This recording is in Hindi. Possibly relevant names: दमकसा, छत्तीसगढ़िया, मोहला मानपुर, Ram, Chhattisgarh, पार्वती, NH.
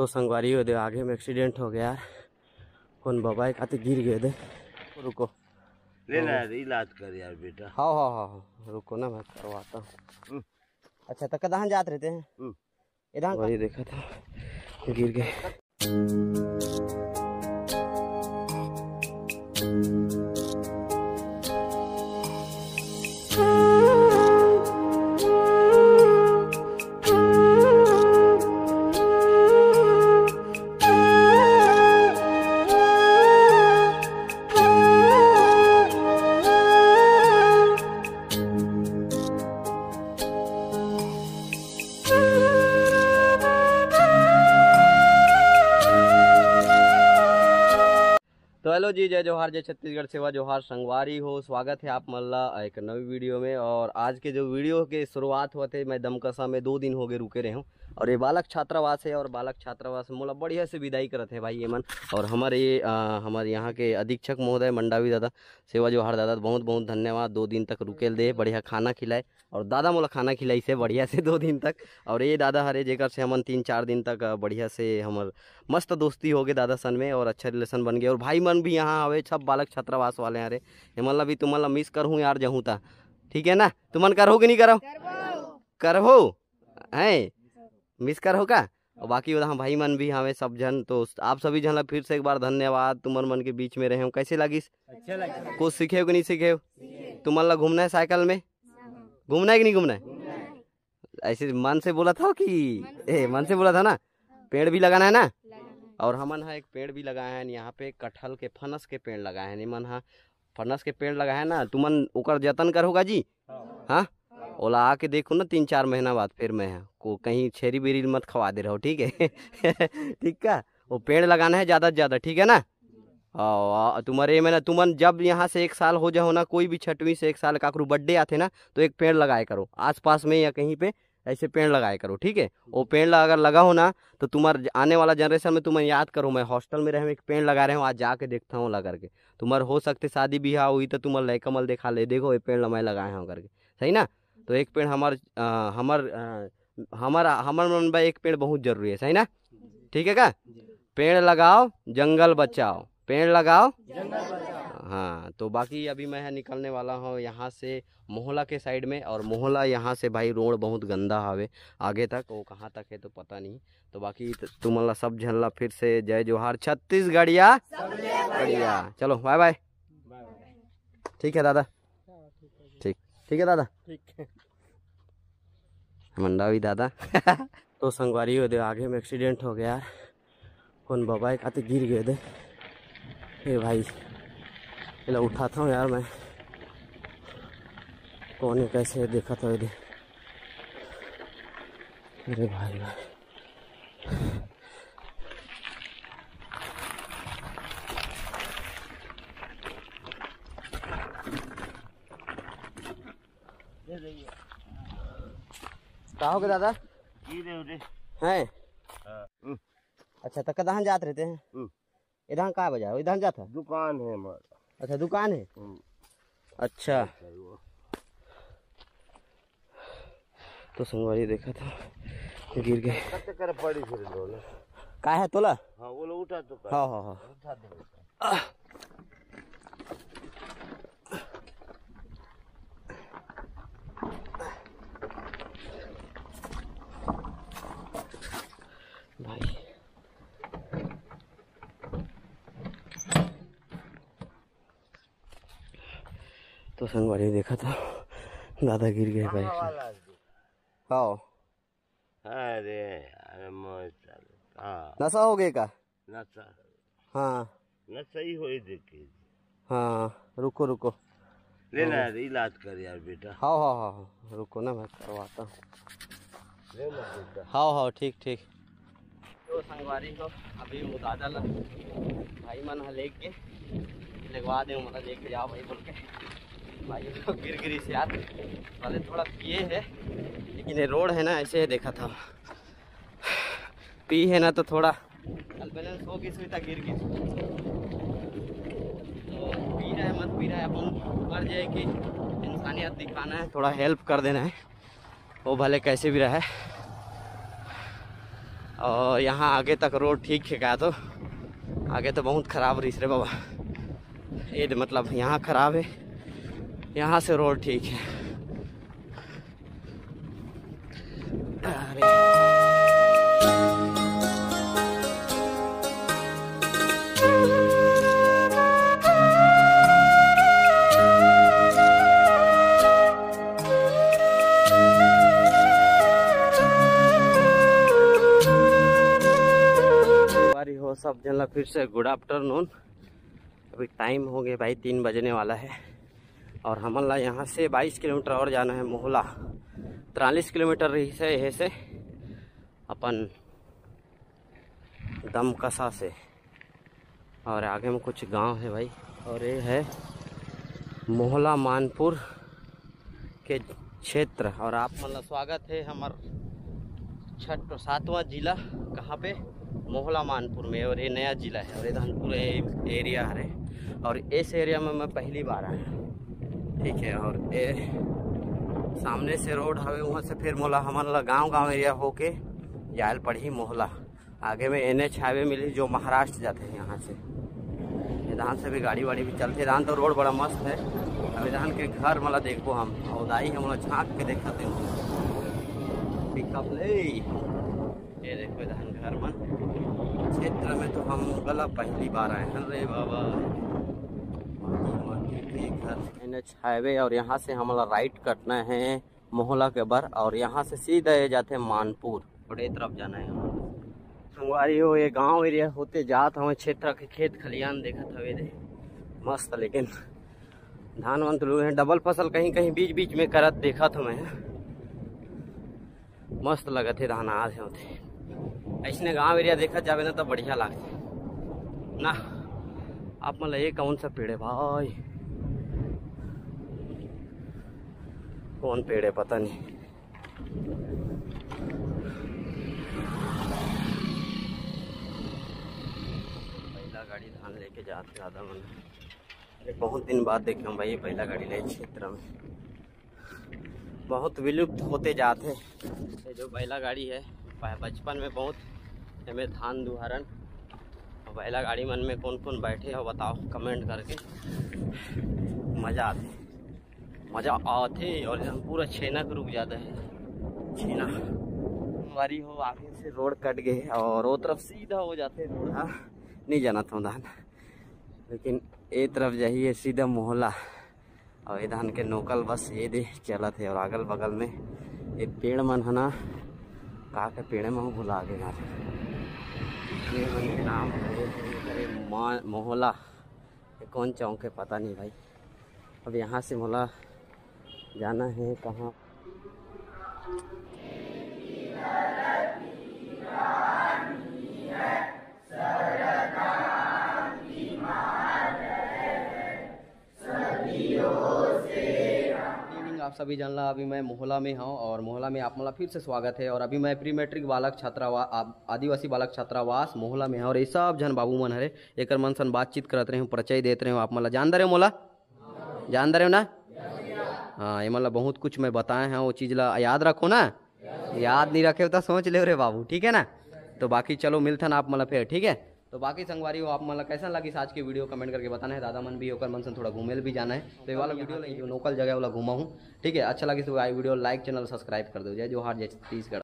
ऑटो संगवारी हो दे, आगे में एक्सीडेंट हो गया। कौन बाबा एक आते गिर गए दे। रुको लेना इलाज कर यार बेटा। हाँ हाँ हाँ रुको ना मैं करवाता हूँ। अच्छा तक कहाँ जाते रहते हैं इधर वही देखा था गिर गए। तो हेलो जी, जय जोहार, जय छत्तीसगढ़ सेवा जोहार संगवारी हो। स्वागत है आप मल्ला एक नवी वीडियो में। और आज के जो वीडियो के शुरुआत हुआ थे, मैं दमकसा में 2 दिन हो गए रुके रहे हूँ। और ये बालक छात्रावास है और बालक छात्रावास में मोला बढ़िया से विदाई करते हैं भाई ये मन। और हमारे यहाँ के अधीक्षक महोदय मंडावी दादा, सेवा जोहार दादा, बहुत बहुत धन्यवाद। 2 दिन तक रुकेल दे, बढ़िया खाना खिलाए। और दादा मोला खाना खिलाई से बढ़िया से 2 दिन तक। और ये दादा हरे जेकर से हमन 3-4 दिन तक बढ़िया से हमर मस्त दोस्ती हो गए दादा सन में। और अच्छा रिलेशन बन गए। और भाई मन भी यहाँ आवे, सब बालक छात्रावास वाले यहाँ रे। हेमल भी तुमला मिस करूँ यार जहूँ ता, ठीक है ना। तुमन करो कि नहीं करो, करहो है मिस करो का। और बाकी वहाँ भाई मन भी हमें सब जन। तो आप सभी जन फिर से एक बार धन्यवाद। तुमन मन के बीच में रहे हूँ, कैसे लगिस? कुछ सीखे कि नहीं सीखे? तुमन ला घूमना है साइकिल में, घूमना है कि नहीं घूमना है? ऐसे मन से बोला था कि मन से बोला था ना। पेड़ भी लगाना है ना। और हमन हाँ एक पेड़ भी लगाए हैं यहाँ पे, कटहल के फनस के पेड़ लगाए हैं मन। हाँ फनस के पेड़ लगाए हैं ना, तुमन ओकर जतन करोगा जी। हाँ ओला आके देखो ना 3-4 महीना बाद फिर मैं को कहीं छेरी बेरी मत खवा दे रहा हूँ, ठीक है। ठीक का वो पेड़ लगाना है ज़्यादा से ज़्यादा, ठीक है ना। और तुम्हारे में ना तुमन जब यहाँ से 1 साल हो जाओ ना, कोई भी 6वीं से 1 साल का काकरू बर्थडे आते ना, तो एक पेड़ लगाए करो आसपास में या कहीं पे ऐसे पेड़ लगाए करो, ठीक है। वो पेड़ अगर लगाओ ना तो तुम्हारे आने वाला जनरेशन में तुम्हें याद करो। मैं हॉस्टल में रह एक पेड़ लगा रहा हूँ, आज जाके देखता हूँ लगा करके। तुम्हारे हो सकते शादी ब्याह हुई तो तुम्हारा लयकमल देखा ले, देखो ये पेड़ मैं लगाए हूँ करके, सही ना। तो एक पेड़ हमार मन भाई एक पेड़ बहुत जरूरी है, सही ना, ठीक है का। पेड़ लगाओ जंगल बचाओ, पेड़ लगाओ जंगल बचाओ। हाँ तो बाकी अभी मैं निकलने वाला हूँ यहाँ से मोहला के साइड में। और मोहला यहाँ से भाई रोड बहुत गंदा हवे आगे तक, वो कहाँ तक है तो पता नहीं। तो बाकी तुमला सब झल्ला फिर से जय जोहार छत्तीसगढ़िया बढ़िया। चलो बाय बाय, ठीक है दादा, ठीक है दादा, ठीक है मंडावी दादा। तो संगवारी हो दे, आगे में एक्सीडेंट हो गया। कौन बाबा एक आते गिर गए दे। ए भाई चलो उठाता हूँ यार मैं, कौन कैसे देखा था दे। अरे भाई भाई कहा दादा हैं। अच्छा तक कहाँ जाते रहते हैं इधर? का बजा इधर जाता दुकान है हमारा। अच्छा दुकान है, अच्छा। तो संगवारी देखा था गिर गए। का है तोला? हाँ वो लोग उठा तो हाँ हाँ हाँ उठा दे। तो संगवारी देखा था दादा गिर गए भाई। हाँ अरे नशा हो गए का? नशा हाँ नशा ही हो देखे। हाँ रुको रुको लेना इलाज कर यार बेटा। हाँ हाँ हाँ रुको ना मैं करवाता हूँ। हाँ हाँ ठीक ठीक। तो संगवारी को अभी वो दादा ला भाई मन हाँ लेके लगवा दे, मतलब लेके जाओ भाई बोल के। भाई तो गिर से यार पहले थोड़ा पिए है, लेकिन ये रोड है ना ऐसे देखा था पी है ना तो थोड़ा अनबैलेंस हो गई था गिर गई। तो पी रहा है मत पी रहा है, अपन मर जाए कि इंसानियत दिखाना है, थोड़ा हेल्प कर देना है, वो भले कैसे भी रहा है। और यहाँ आगे तक रोड ठीक है क्या, तो आगे तो बहुत ख़राब रही रे बाबा, ये मतलब यहाँ ख़राब है, यहाँ से रोड ठीक है। अरे सब जन फिर से गुड आफ्टरनून। अभी टाइम हो गया भाई 3 बजने वाला है और हमला यहाँ से 22 किलोमीटर और जाना है मोहला। 43 किलोमीटर से यह से अपन दमकसा से, और आगे में कुछ गांव है भाई, और ये है मोहला मानपुर के क्षेत्र। और आप मतलब स्वागत है हमार 6वां जिला कहाँ पे, मोहला मानपुर में, और ये नया जिला है और ये धनपुर एरिया है, और इस एरिया में मैं पहली बार आया, ठीक है। और ये सामने से रोड हवे, वहाँ से फिर मोला हमला गांव एरिया होके जायल पड़ी मोहला। आगे में NH हाईवे मिली जो महाराष्ट्र जाते हैं यहाँ से, इधान से भी गाड़ी वाड़ी भी चलते। इधान तो रोड बड़ा मस्त है। अब इधान के घर मला देखो हम औदाई है, मोला झाँक के देखाते हैं पिकअप ले। ये देखो धान घर मन क्षेत्र में तो हम गला पहली बार आए हैं रे बाबा। NH हाईवे और यहाँ से हमारा राइट कटना है मोहला के बर, और यहाँ से सीधा ये जाते हैं मानपुर, और ये तरफ जाना है हमारी। हो ये गांव एरिया होते जाते हमें क्षेत्र के खेत खलियान देखा था वे दे। मस्त, लेकिन धान वान तो लोग हैं, डबल फसल कहीं कहीं बीच बीच में करत देखा था मैं, मस्त लगा थे धान आज होते। ऐसने गांव एरिया देखा जावे ना तो बढ़िया लगते ना। आप मतलब ये कौन सा पेड़ है भाई, कौन पेड़ है पता नहीं। पहला गाड़ी धान लेके जाते दादा मन, बहुत दिन बाद देखे हम भाई पहला गाड़ी ले क्षेत्र में। बहुत विलुप्त होते जाते जो बैला गाड़ी है, बचपन में बहुत हमें धान दुहारन और बैला गाड़ी मन में कौन कौन बैठे हो बताओ कमेंट करके। मज़ा आते और हम पूरा छेना के रुक जाता है। छेना हमारी हो आगे से रोड कट गए और वो तरफ सीधा हो जाते रोड। हाँ नहीं जाना था धान, लेकिन ये तरफ जाइए सीधा मोहला। और ये धान के नोकल बस ये दे चला थे, और अगल बगल में ये पेड़ मन है ना, कहा के पेड़े में भुला के नाम मोहला कौन चौंक है पता नहीं भाई। अब यहाँ से मोहला जाना है कहाँ, आप सभी जानला। अभी मैं मोहला में हूँ और मोहला में आप मोला फिर से स्वागत है। और अभी मैं प्री मैट्रिक बालक छात्रावास आदिवासी बालक छात्रावास मोहला में है, और ये सब जन बाबू मन हरे एक मन सन बातचीत करते रहे, परिचय देते रहे। आप मोला जान रहे हो, मोला जान रहे हो ना। हाँ, ये मतलब बहुत कुछ मैं बताए हैं, वो चीज़ ला याद रखो ना, याद नहीं रखे तो सोच ले रे बाबू, ठीक है ना। तो बाकी चलो मिलते ना आप मोला फिर, ठीक है। तो बाकी संगवारी हो आप मतलब कैसा लगी आज की वीडियो कमेंट करके बताना है। दादा मन भी होकर मन से थोड़ा घूमेल भी जाना है, तो ये वाला वीडियो नोकल जगह वाला घुमा हूँ, ठीक है। अच्छा लगी तो वीडियो लाइक चैनल सब्सक्राइब कर दो। जय जोहार, जय छत्तीसगढ़।